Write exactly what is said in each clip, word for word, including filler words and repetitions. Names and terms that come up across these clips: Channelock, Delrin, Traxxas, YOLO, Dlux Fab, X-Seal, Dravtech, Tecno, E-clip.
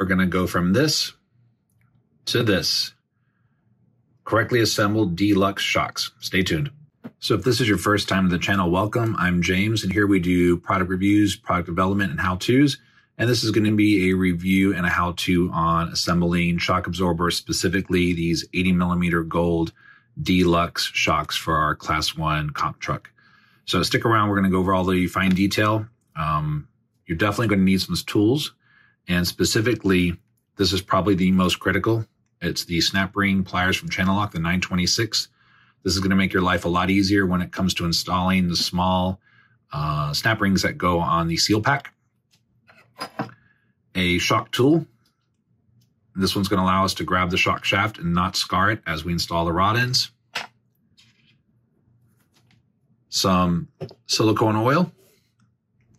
We're going to go from this to this. Correctly assembled Dlux shocks. Stay tuned. So if this is your first time to the channel, welcome. I'm James, and here we do product reviews, product development, and how-tos. And this is going to be a review and a how-to on assembling shock absorbers, specifically these eighty millimeter gold Dlux shocks for our class one comp truck. So stick around. We're going to go over all the fine detail. Um, you're definitely going to need some tools. And specifically, this is probably the most critical. It's the snap ring pliers from Channelock, the nine twenty-six. This is going to make your life a lot easier when it comes to installing the small uh, snap rings that go on the seal pack. A shock tool. This one's going to allow us to grab the shock shaft and not scar it as we install the rod ends. Some silicone oil.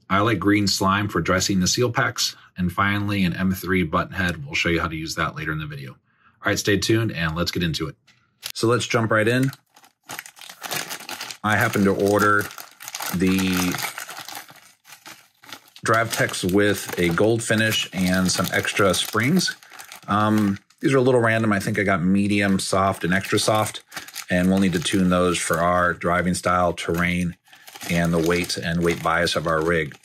I like green slime for dressing the seal packs. And finally, an M three button head. We'll show you how to use that later in the video. All right, stay tuned and let's get into it. So let's jump right in. I happen to order the Dravtech with a gold finish and some extra springs. Um, these are a little random. I think I got medium, soft, and extra soft, and we'll need to tune those for our driving style, terrain, and the weight and weight bias of our rig.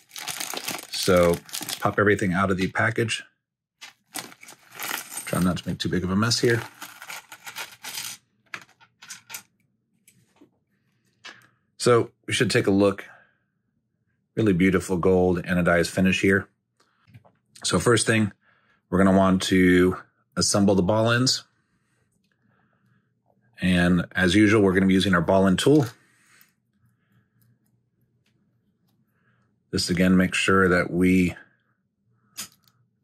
So let's pop everything out of the package. Try not to make too big of a mess here. So we should take a look. Really beautiful gold anodized finish here. So first thing, we're going to want to assemble the ball ends. And as usual, we're going to be using our ball end tool. This again, make sure that we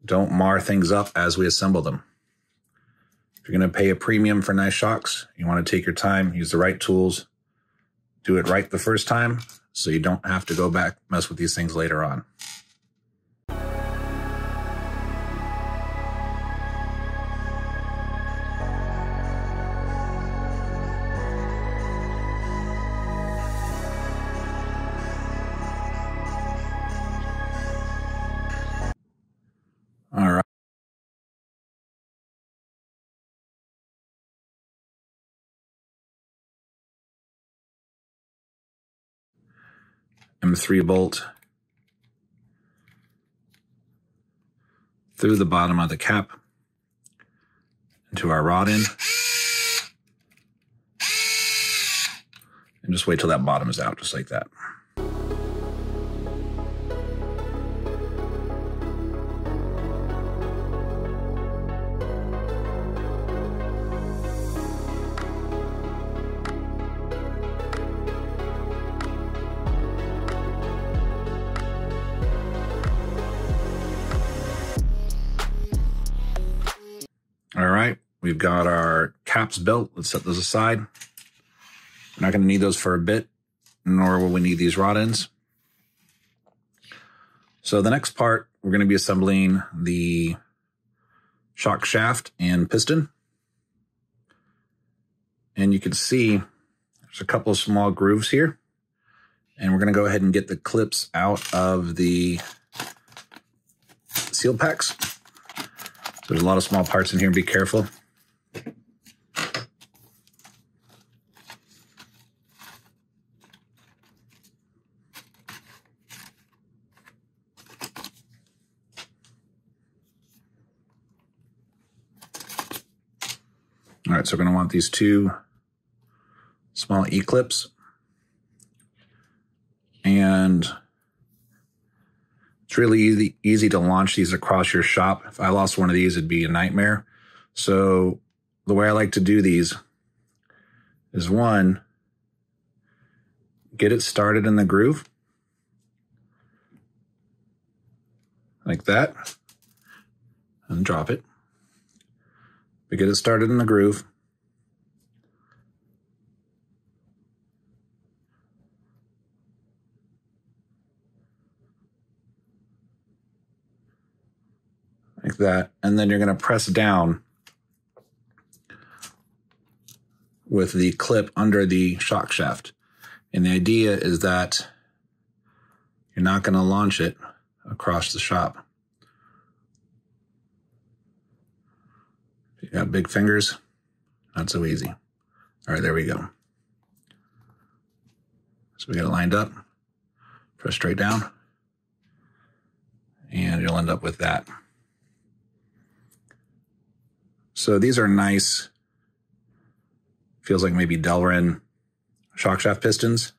don't mar things up as we assemble them. If you're going to pay a premium for nice shocks, you want to take your time, use the right tools, do it right the first time, so you don't have to go back and mess with these things later on. All right. M three bolt through the bottom of the cap into our rod end. And just wait till that bottom is out, just like that. We've got our caps built. Let's set those aside. We're not going to need those for a bit, nor will we need these rod ends. So the next part, we're going to be assembling the shock shaft and piston. And you can see there's a couple of small grooves here. And we're going to go ahead and get the clips out of the seal packs. So there's a lot of small parts in here. Be careful. All right, so we're going to want these two small E-clips. And it's really easy, easy to launch these across your shop. If I lost one of these, it'd be a nightmare. So the way I like to do these is, one, get it started in the groove, like that, and drop it. We get it started in the groove. Like that. And then you're going to press down with the clip under the shock shaft. And the idea is that you're not going to launch it across the shop. You got big fingers, not so easy. All right, there we go. So we got it lined up. Press straight down, and you'll end up with that. So these are nice. Feels like maybe Delrin shock shaft pistons.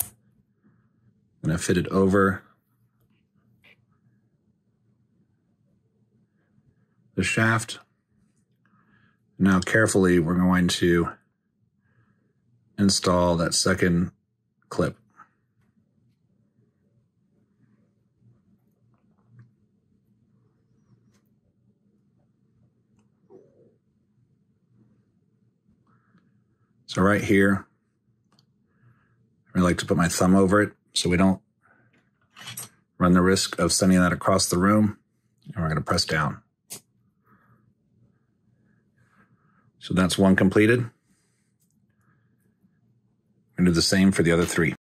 I'm gonna fit it over the shaft. Now carefully, we're going to install that second clip. So right here, I like to put my thumb over it so we don't run the risk of sending that across the room. And we're gonna press down. So that's one completed. I'm gonna do the same for the other three.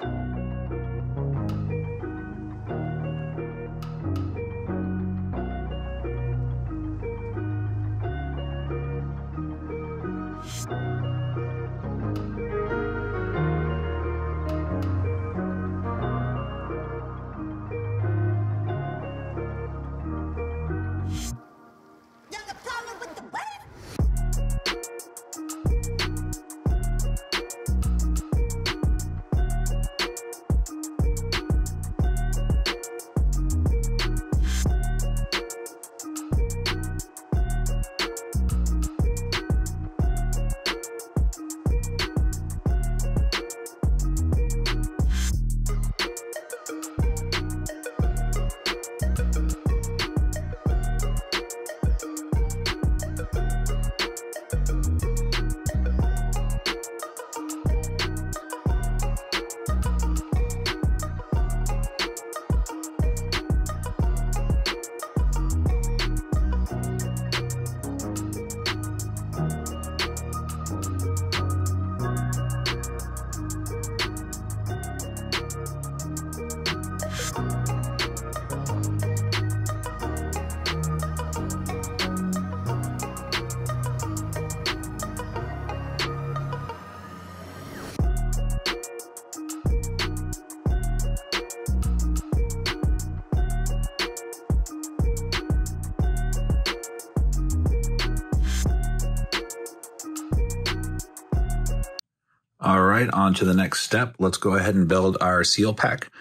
All right, on to the next step. Let's go ahead and build our seal pack.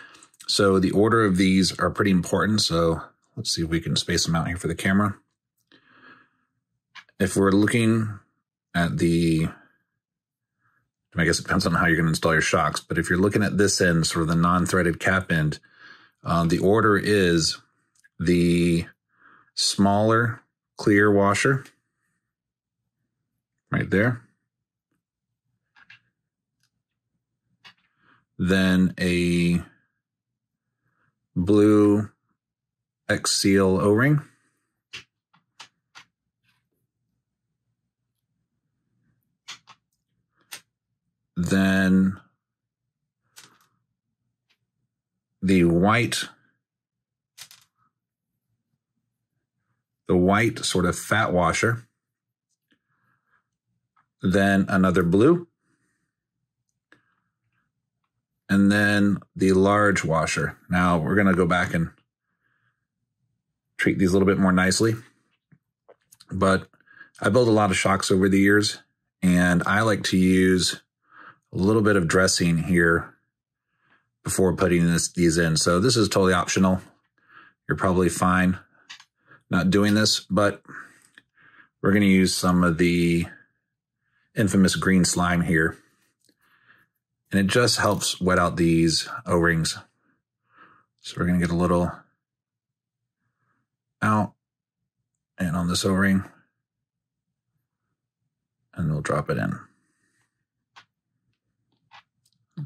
So the order of these are pretty important. So let's see if we can space them out here for the camera. If we're looking at the, I guess it depends on how you're gonna install your shocks, but if you're looking at this end, sort of the non-threaded cap end, um, the order is the smaller clear washer right there. Then a blue X-Seal O-ring. Then the white, the white sort of fat washer. Then another blue. And then the large washer. Now we're gonna go back and treat these a little bit more nicely. But I built a lot of shocks over the years, and I like to use a little bit of dressing here before putting this, these in. So this is totally optional. You're probably fine not doing this, but we're gonna use some of the infamous green slime here. And it just helps wet out these O-rings. So we're gonna get a little out and on this O-ring, and we'll drop it in.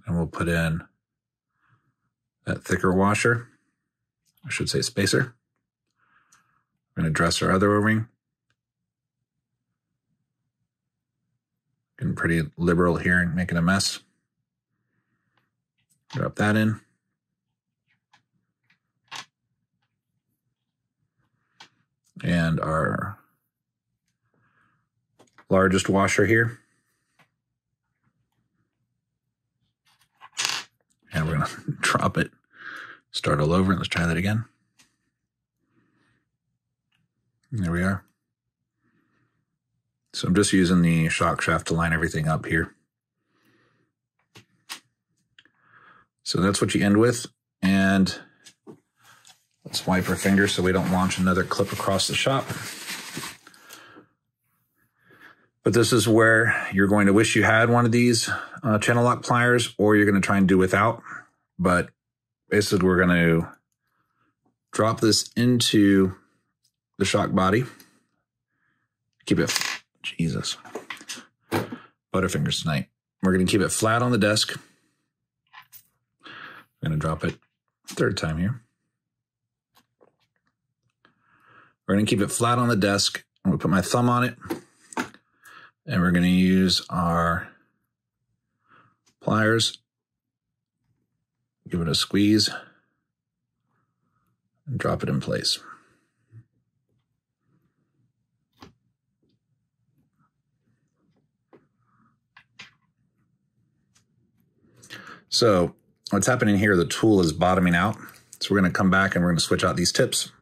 And we'll put in that thicker washer, I should say spacer. We're gonna dress our other O-ring. Getting pretty liberal here and making a mess. Drop that in. And our largest washer here. And we're gonna drop it, start all over, and let's try that again. And there we are. So I'm just using the shock shaft to line everything up here. So that's what you end with. And let's wipe our fingers so we don't launch another clip across the shop. But this is where you're going to wish you had one of these uh, Channelock pliers, or you're going to try and do without. But basically, we're going to drop this into the shock body. Keep it, Jesus, butterfingers tonight. We're going to keep it flat on the desk. I'm going to drop it third time here. We're going to keep it flat on the desk. I'm going to put my thumb on it. And we're going to use our pliers. Give it a squeeze. And drop it in place. So what's happening here, the tool is bottoming out. So we're going to come back and we're going to switch out these tips.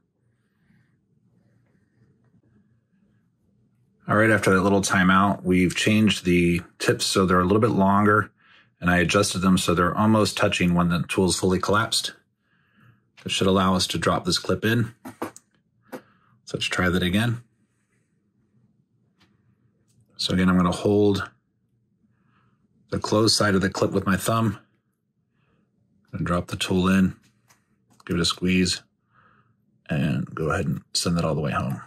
All right, after that little timeout, we've changed the tips so they're a little bit longer, and I adjusted them so they're almost touching when the tool's fully collapsed. That should allow us to drop this clip in. So let's try that again. So again, I'm going to hold the closed side of the clip with my thumb and drop the tool in, give it a squeeze, and go ahead and send that all the way home.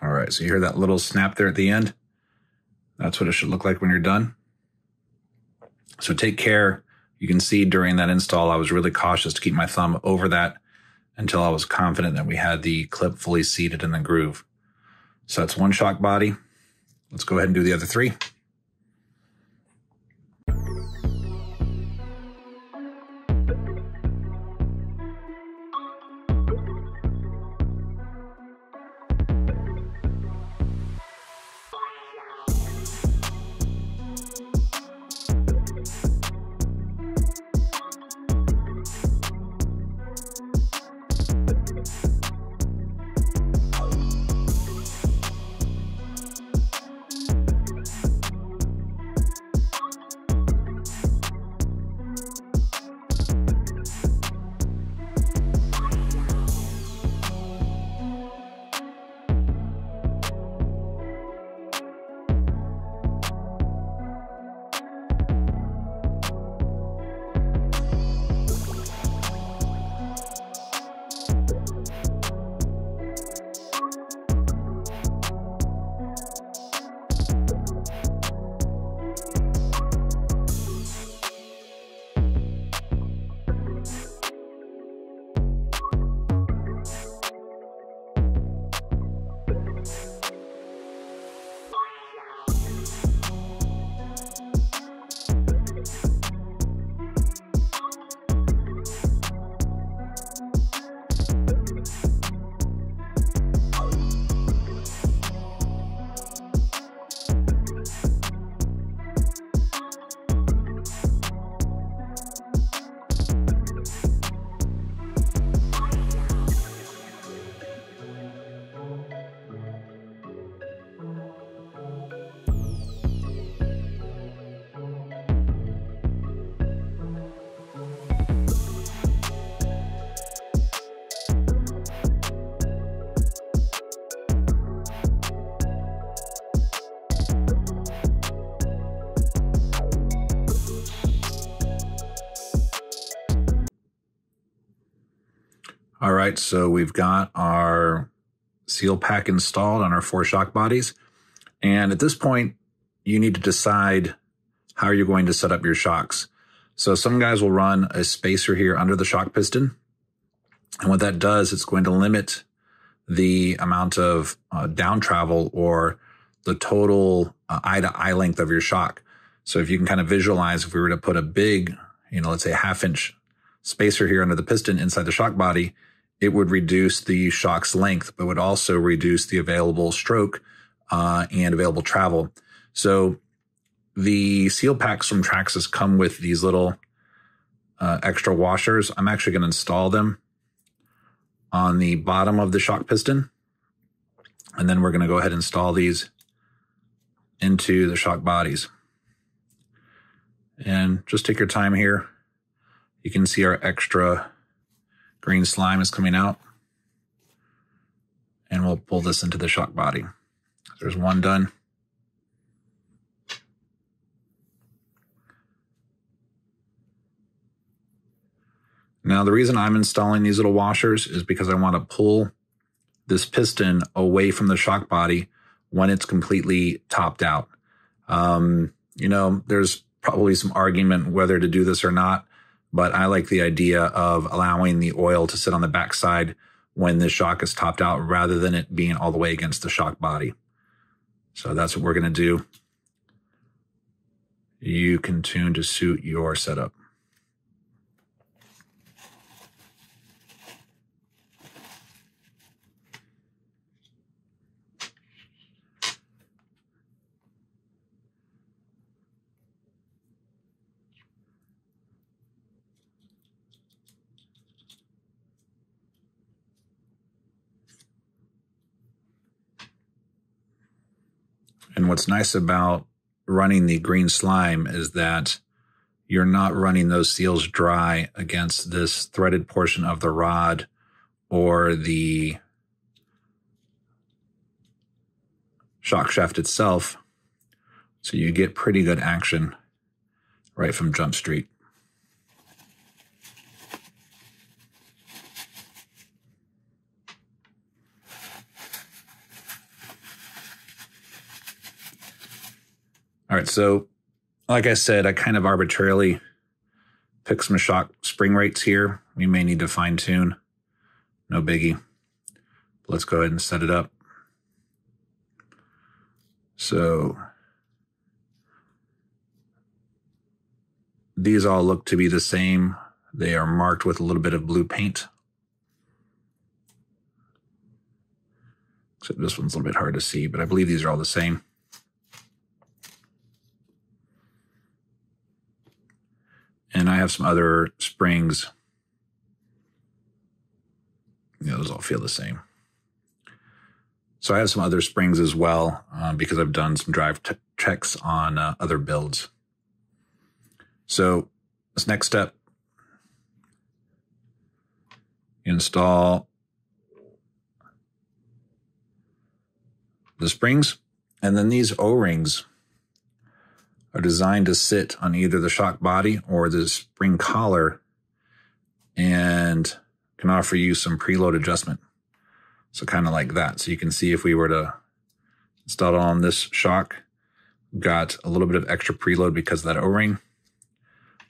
All right, so you hear that little snap there at the end. That's what it should look like when you're done. So take care. You can see during that install, I was really cautious to keep my thumb over that until I was confident that we had the clip fully seated in the groove. So that's one shock body. Let's go ahead and do the other three. All right, so we've got our seal pack installed on our four shock bodies. And at this point, you need to decide how are you going to set up your shocks? So some guys will run a spacer here under the shock piston. And what that does, it's going to limit the amount of uh, down travel or the total uh, eye to eye length of your shock. So if you can kind of visualize, if we were to put a big, you know, let's say a half inch spacer here under the piston inside the shock body, it would reduce the shock's length, but would also reduce the available stroke uh, and available travel. So the seal packs from Traxxas come with these little uh, extra washers. I'm actually going to install them on the bottom of the shock piston. And then we're going to go ahead and install these into the shock bodies. And just take your time here. You can see our extra green slime is coming out. And we'll pull this into the shock body. There's one done. Now, the reason I'm installing these little washers is because I want to pull this piston away from the shock body when it's completely topped out. Um, you know, there's probably some argument whether to do this or not, but I like the idea of allowing the oil to sit on the backside when the shock is topped out rather than it being all the way against the shock body. So that's what we're going to do. You can tune to suit your setup. And what's nice about running the green slime is that you're not running those seals dry against this threaded portion of the rod or the shock shaft itself. So you get pretty good action right from Jump Street. All right, so like I said, I kind of arbitrarily picked some shock spring rates here. We may need to fine tune, no biggie. Let's go ahead and set it up. So these all look to be the same. They are marked with a little bit of blue paint. Except this one's a little bit hard to see, but I believe these are all the same. And I have some other springs. Yeah, those all feel the same. So I have some other springs as well uh, because I've done some drive t checks on uh, other builds. So this next step, install the springs, and then these O-rings are designed to sit on either the shock body or the spring collar and can offer you some preload adjustment. So kind of like that. So you can see if we were to install it on this shock, we've got a little bit of extra preload because of that O-ring.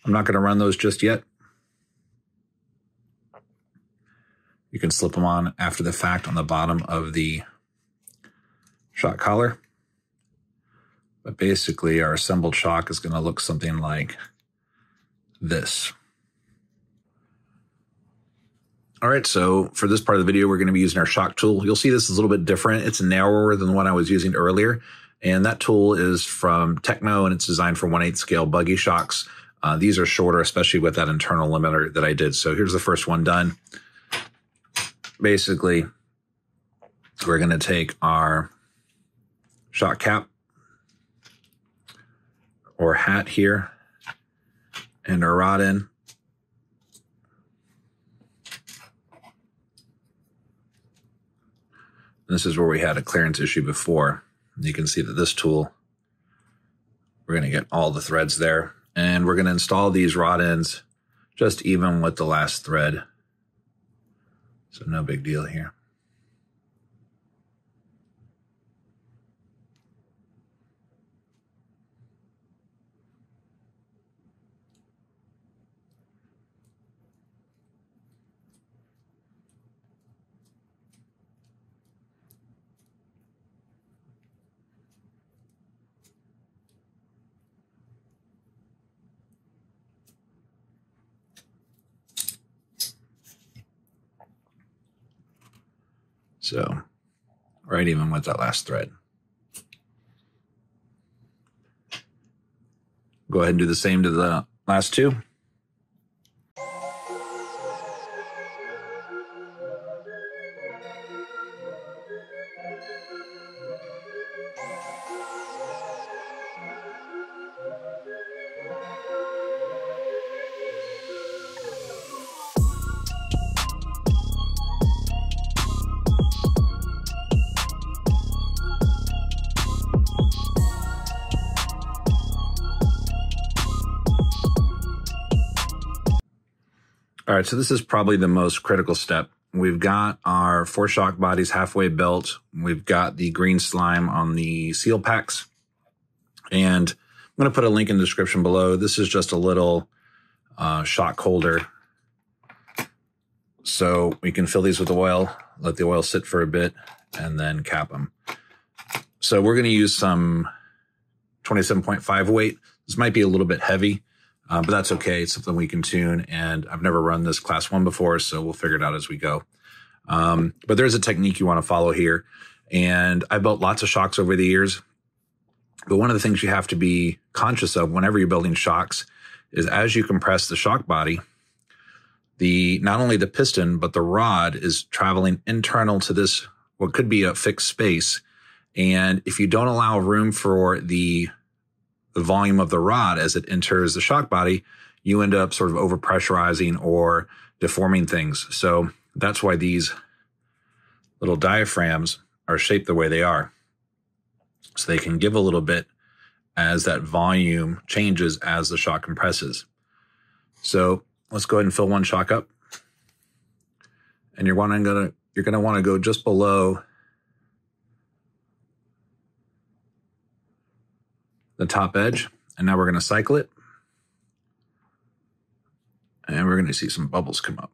I'm not going to run those just yet. You can slip them on after the fact on the bottom of the shock collar. But basically, our assembled shock is going to look something like this. All right, so for this part of the video, we're going to be using our shock tool. You'll see this is a little bit different. It's narrower than the one I was using earlier. And that tool is from Tecno, and it's designed for one eighth scale buggy shocks. Uh, these are shorter, especially with that internal limiter that I did. So here's the first one done. Basically, we're going to take our shock cap or hat here and our rod in. This is where we had a clearance issue before. You can see that this tool, we're going to get all the threads there, and we're going to install these rod ends just even with the last thread. So no big deal here. So, right, even with that last thread. Go ahead and do the same to the last two. All right, so this is probably the most critical step. We've got our four shock bodies halfway built. We've got the green slime on the seal packs. And I'm going to put a link in the description below. This is just a little uh, shock holder. So we can fill these with oil, let the oil sit for a bit, and then cap them. So we're going to use some twenty-seven point five weight. This might be a little bit heavy. Uh, but that's okay. It's something we can tune, and I've never run this class one before, so we'll figure it out as we go. Um, but there's a technique you want to follow here, and I built lots of shocks over the years. But one of the things you have to be conscious of whenever you're building shocks is as you compress the shock body, the not only the piston, but the rod is traveling internal to this, what could be a fixed space. And if you don't allow room for the the volume of the rod as it enters the shock body, you end up sort of overpressurizing or deforming things. So that's why these little diaphragms are shaped the way they are. So they can give a little bit as that volume changes as the shock compresses. So let's go ahead and fill one shock up. And you're wanting gonna you're gonna want to go just below the top edge, and now we're going to cycle it, and we're going to see some bubbles come up.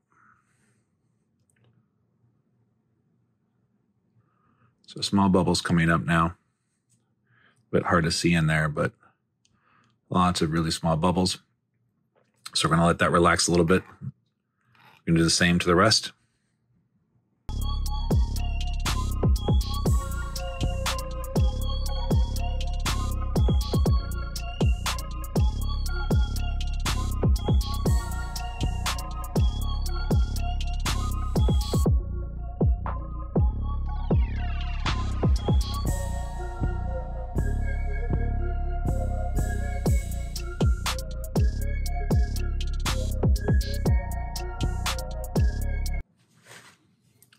So small bubbles coming up now, a bit hard to see in there, but lots of really small bubbles. So we're going to let that relax a little bit. We're going to do the same to the rest.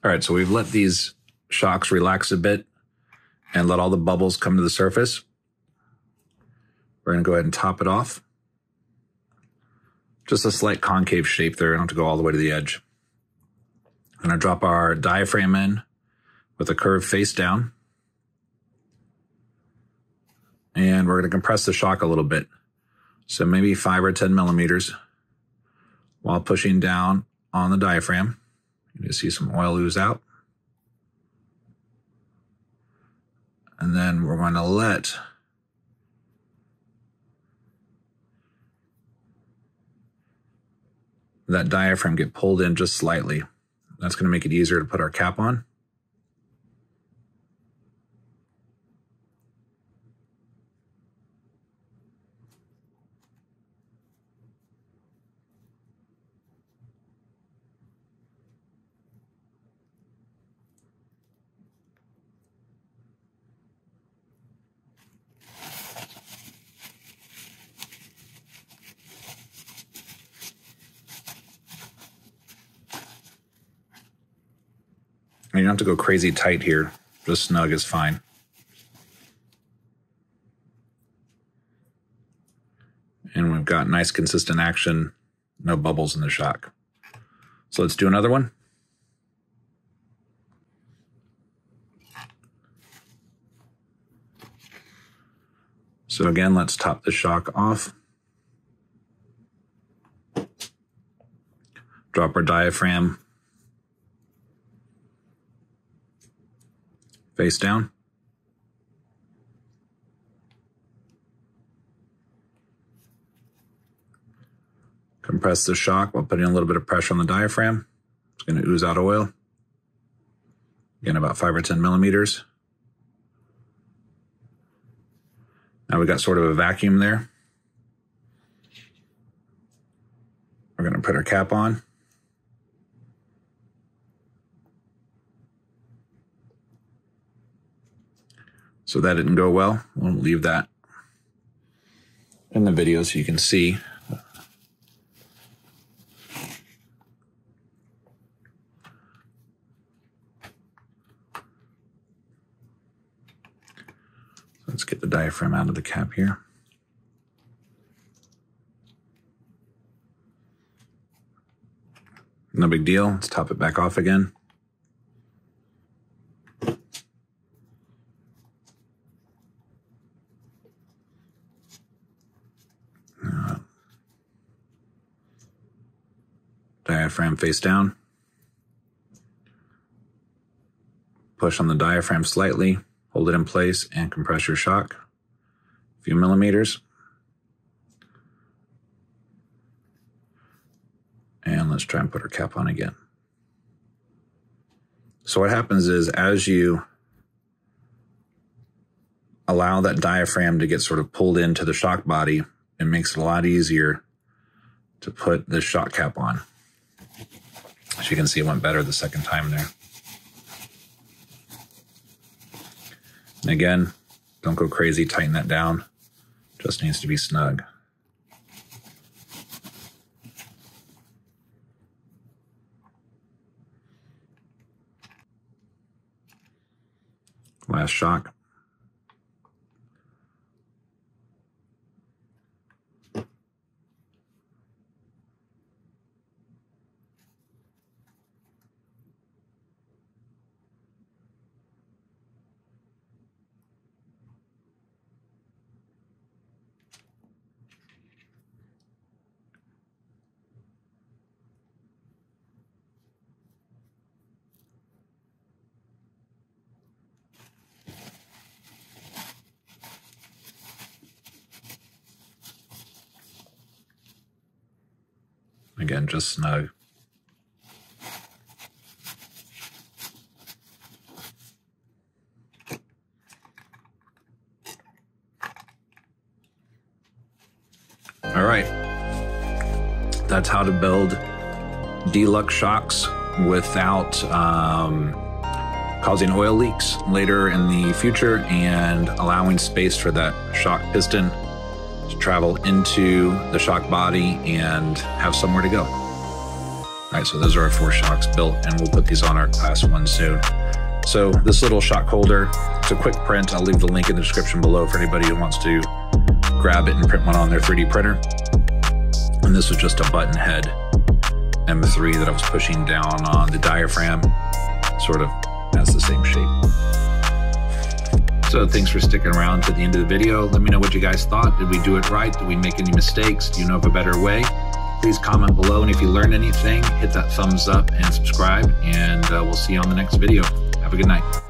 All right, so we've let these shocks relax a bit and let all the bubbles come to the surface. We're going to go ahead and top it off. Just a slight concave shape there. I don't have to go all the way to the edge. I'm going to drop our diaphragm in with a curve face down. And we're going to compress the shock a little bit. So maybe five or ten millimeters while pushing down on the diaphragm. You see some oil ooze out. And then we're going to let that diaphragm get pulled in just slightly. That's going to make it easier to put our cap on. You don't have to go crazy tight here. Just snug is fine. And we've got nice consistent action, no bubbles in the shock. So let's do another one. So again, let's top the shock off. Drop our diaphragm face down. Compress the shock while putting a little bit of pressure on the diaphragm. It's going to ooze out oil. Again, about five or ten millimeters. Now we got sort of a vacuum there. We're going to put our cap on. So that didn't go well. We'll leave that in the video so you can see. Let's get the diaphragm out of the cap here. No big deal. Let's top it back off again. Uh, diaphragm face down. Push on the diaphragm slightly. Hold it in place and compress your shock a few millimeters. And let's try and put our cap on again. So what happens is as you allow that diaphragm to get sort of pulled into the shock body, it makes it a lot easier to put the shock cap on. As you can see, it went better the second time there. And again, don't go crazy, tighten that down. Just needs to be snug. Last shock. Again, just snug. All right, that's how to build Dlux shocks without um, causing oil leaks later in the future and allowing space for that shock piston to travel into the shock body and have somewhere to go. All right, so those are our four shocks built, and we'll put these on our class one soon. So this little shock holder, it's a quick print. I'll leave the link in the description below for anybody who wants to grab it and print one on their three D printer. And this was just a button head M three that I was pushing down on the diaphragm, sort of has the same shape. So thanks for sticking around to the end of the video. Let me know what you guys thought. Did we do it right? Did we make any mistakes? Do you know of a better way? Please comment below. And if you learned anything, hit that thumbs up and subscribe. And uh, we'll see you on the next video. Have a good night.